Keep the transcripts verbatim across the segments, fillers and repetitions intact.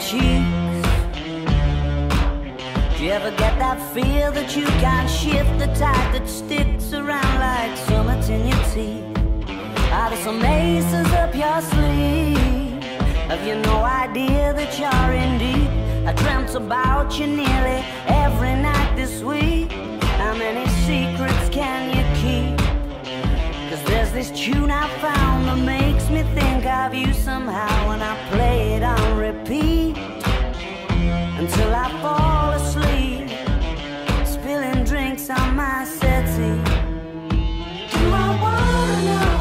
cheeks. Do you ever get that feel that you can't shift the tide that sticks around like summits in your teeth? Are there some aces up your sleeve? Have you no idea that you're in deep? I dreamt about you nearly every night this week. How many secrets can you keep? Cause there's this tune I found that makes me think of you somehow, when I play it on repeat until I fall asleep, spilling drinks on my settee. Do I wanna know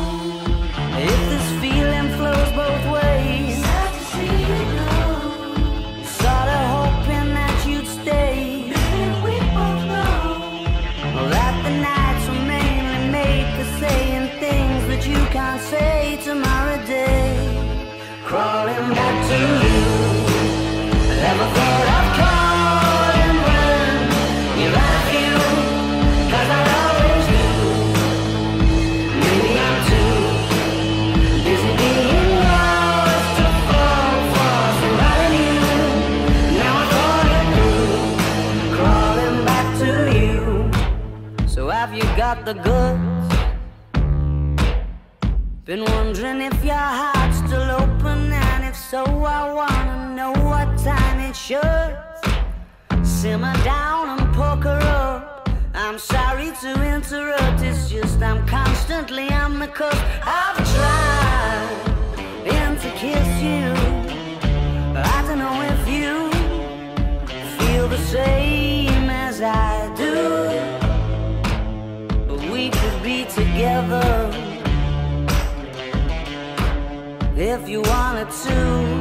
if this feeling flows both ways? Sad to see you go, sort of hoping that you'd stay. Maybe we both know that the nights were mainly made for saying things that you can't say tomorrow day. Crawling back to you, never thought I'd call and run. You're right for you, cause I always do. Maybe I'm too busy being lost to fall for somebody new. Now I thought it through, crawling back to you. So have you got the goods? Been wondering if your heart's still open, and if so, I wanna know what time it should. Simmer down and poker up. I'm sorry to interrupt, it's just I'm constantly on the cusp. I've tried been to kiss you. I don't know if you feel the same as I do, but we could be together if you wanted to.